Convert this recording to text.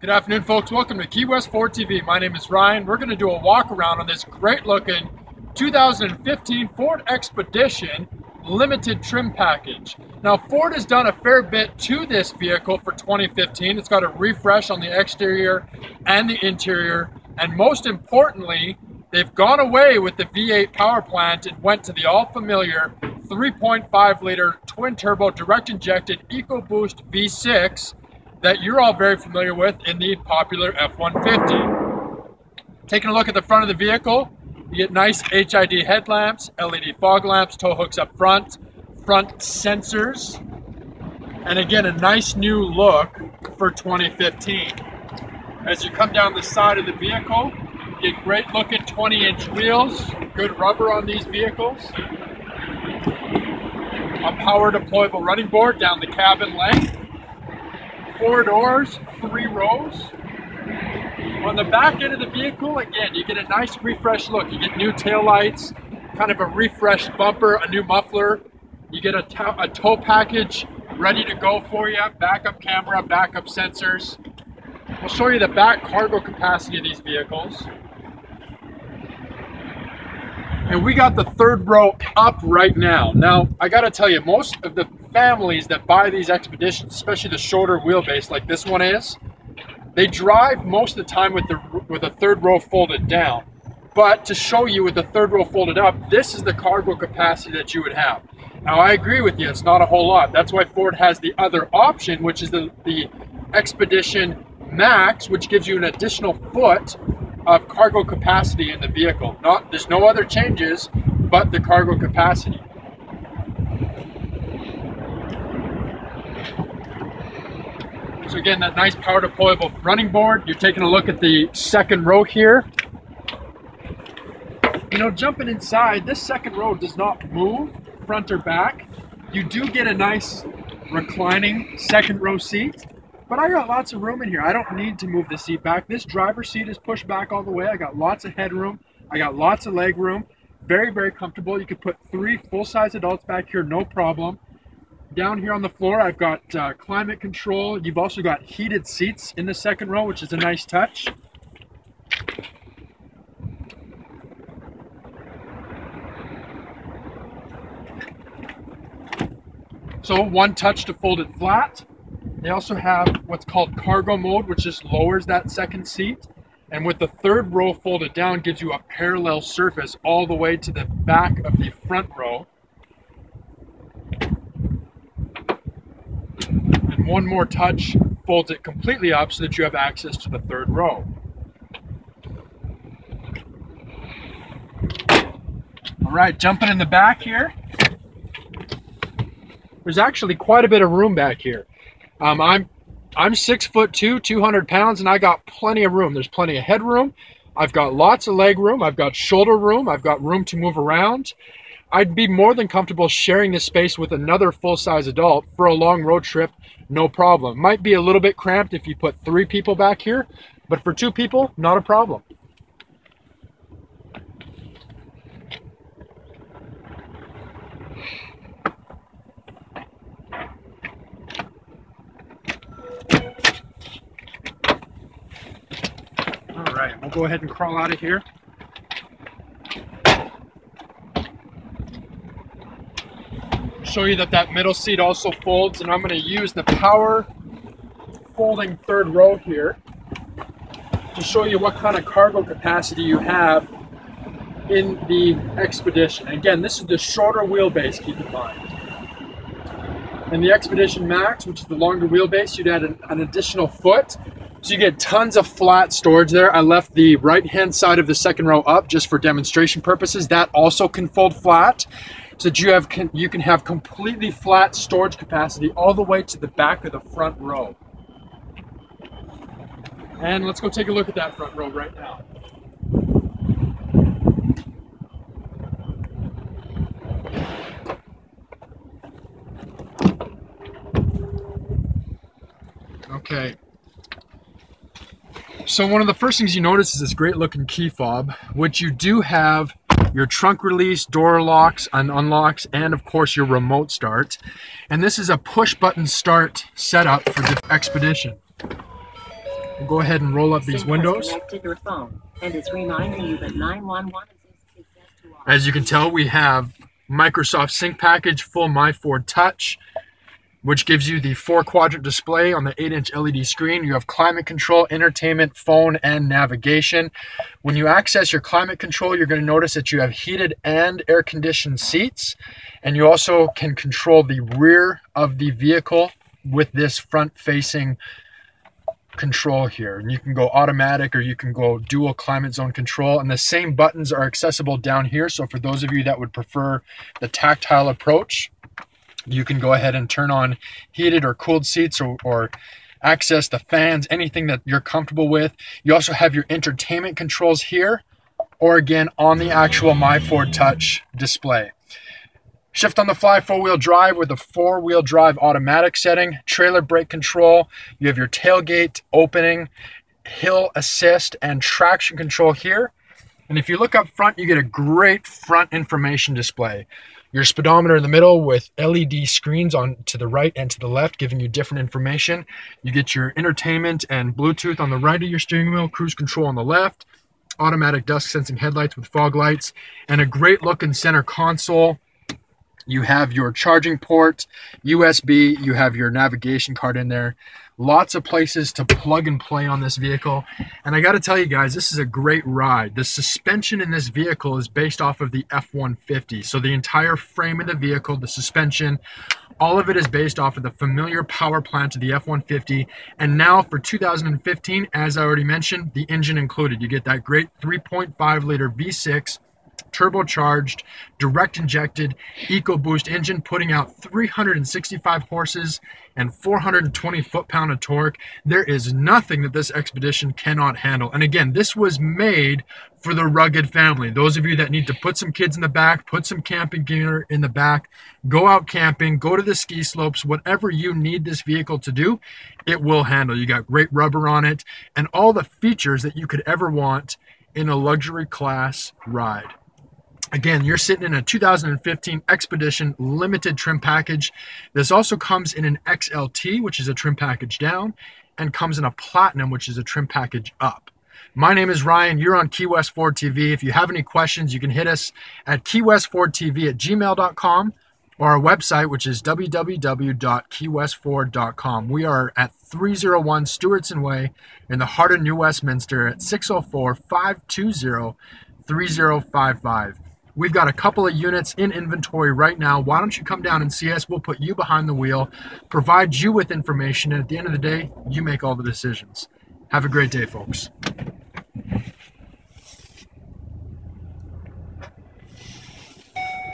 Good afternoon, folks. Welcome to Key West Ford TV. My name is Ryan. We're going to do a walk around on this great looking 2015 Ford Expedition limited trim package. Now, Ford has done a fair bit to this vehicle for 2015. It's got a refresh on the exterior and the interior, and most importantly, they've gone away with the V8 power plant and went to the all-familiar 3.5-liter twin-turbo direct-injected EcoBoost V6 that you're all very familiar with in the popular F-150. Taking a look at the front of the vehicle, you get nice HID headlamps, LED fog lamps, tow hooks up front, front sensors, and again, a nice new look for 2015. As you come down the side of the vehicle, you get great looking 20-inch wheels, good rubber on these vehicles, a power deployable running board down the cabin length, 4 doors, 3 rows. On the back end of the vehicle, again, you get a nice refresh look. You get new taillights, kind of a refreshed bumper, a new muffler. You get a tow package ready to go for you, backup camera, backup sensors. We'll show you the back cargo capacity of these vehicles. And we got the third row up right now. Now, I gotta tell you, most of the families that buy these Expeditions, especially the shorter wheelbase like this one is, they drive most of the time with the third row folded down. But to show you with the third row folded up, this is the cargo capacity that you would have. Now, I agree with you, it's not a whole lot. That's why Ford has the other option, which is the Expedition Max, which gives you an additional foot of cargo capacity in the vehicle. There's no other changes but the cargo capacity. So again, that nice power deployable running board. You're taking a look at the second row here. You know, jumping inside, this second row does not move front or back. You do get a nice reclining second row seat, but I got lots of room in here. I don't need to move the seat back. This driver's seat is pushed back all the way. I got lots of headroom. I got lots of leg room. Very, very comfortable. You could put 3 full-size adults back here, no problem. Down here on the floor, I've got climate control. You've also got heated seats in the second row, which is a nice touch. So one touch to fold it flat. They also have what's called cargo mode, which just lowers that second seat. And with the third row folded down, gives you a parallel surface all the way to the back of the front row. One more touch folds it completely up so that you have access to the third row. All right, jumping in the back here. There's actually quite a bit of room back here. I'm 6'2", 200 pounds, and I got plenty of room. There's plenty of headroom. I've got lots of leg room. I've got shoulder room. I've got room to move around. I'd be more than comfortable sharing this space with another full-size adult for a long road trip, no problem. Might be a little bit cramped if you put 3 people back here, but for 2 people, not a problem. All right, we'll go ahead and crawl out of here. Show you that middle seat also folds, and I'm going to use the power folding third row here to show you what kind of cargo capacity you have in the Expedition. Again, this is the shorter wheelbase, keep in mind. And the Expedition Max, which is the longer wheelbase, you'd add an additional foot, so you get tons of flat storage there. I left the right hand side of the second row up just for demonstration purposes. That also can fold flat, so that you can have completely flat storage capacity all the way to the back of the front row. And let's go take a look at that front row right now. Okay. So one of the first things you notice is this great looking key fob, which you do have your trunk release, door locks and unlocks, and of course your remote start. And this is a push button start setup for the Expedition. We'll go ahead and roll up these windows. As you can tell, we have Microsoft Sync package, full MyFord Touch, which gives you the 4-quadrant display on the 8-inch LED screen. You have climate control, entertainment, phone, and navigation. When you access your climate control, you're going to notice that you have heated and air-conditioned seats, and you also can control the rear of the vehicle with this front-facing control here. And you can go automatic or you can go dual climate zone control, and the same buttons are accessible down here. So for those of you that would prefer the tactile approach, you can go ahead and turn on heated or cooled seats or access the fans, anything that you're comfortable with. You also have your entertainment controls here, or again on the actual MyFord Touch display. Shift on the fly, 4-wheel drive with a 4-wheel drive automatic setting, trailer brake control. You have your tailgate opening, hill assist, and traction control here. And if you look up front, you get a great front information display. Your speedometer in the middle with LED screens on to the right and to the left, giving you different information. You get your entertainment and Bluetooth on the right of your steering wheel, cruise control on the left, automatic dusk sensing headlights with fog lights, and a great looking center console. You have your charging port, USB, you have your navigation card in there. Lots of places to plug and play on this vehicle. And I got to tell you guys, this is a great ride. The suspension in this vehicle is based off of the F-150. So the entire frame of the vehicle, the suspension, all of it is based off of the familiar power plant of the F-150. And now for 2015, as I already mentioned, the engine included. You get that great 3.5 liter V6. Turbocharged, direct injected EcoBoost engine, putting out 365 horses and 420 foot-pound of torque. There is nothing that this Expedition cannot handle. And again, this was made for the rugged family. Those of you that need to put some kids in the back, put some camping gear in the back, go out camping, go to the ski slopes, whatever you need this vehicle to do, it will handle. You got great rubber on it and all the features that you could ever want in a luxury class ride. Again, you're sitting in a 2015 Expedition Limited trim package. This also comes in an XLT, which is a trim package down, and comes in a Platinum, which is a trim package up. My name is Ryan. You're on Key West Ford TV. If you have any questions, you can hit us at keywestfordtv@gmail.com or our website, which is www.keywestford.com. We are at 301 Stewartson Way in the heart of New Westminster at 604-520-3055. We've got a couple of units in inventory right now. Why don't you come down and see us? We'll put you behind the wheel, provide you with information, and at the end of the day, you make all the decisions. Have a great day, folks.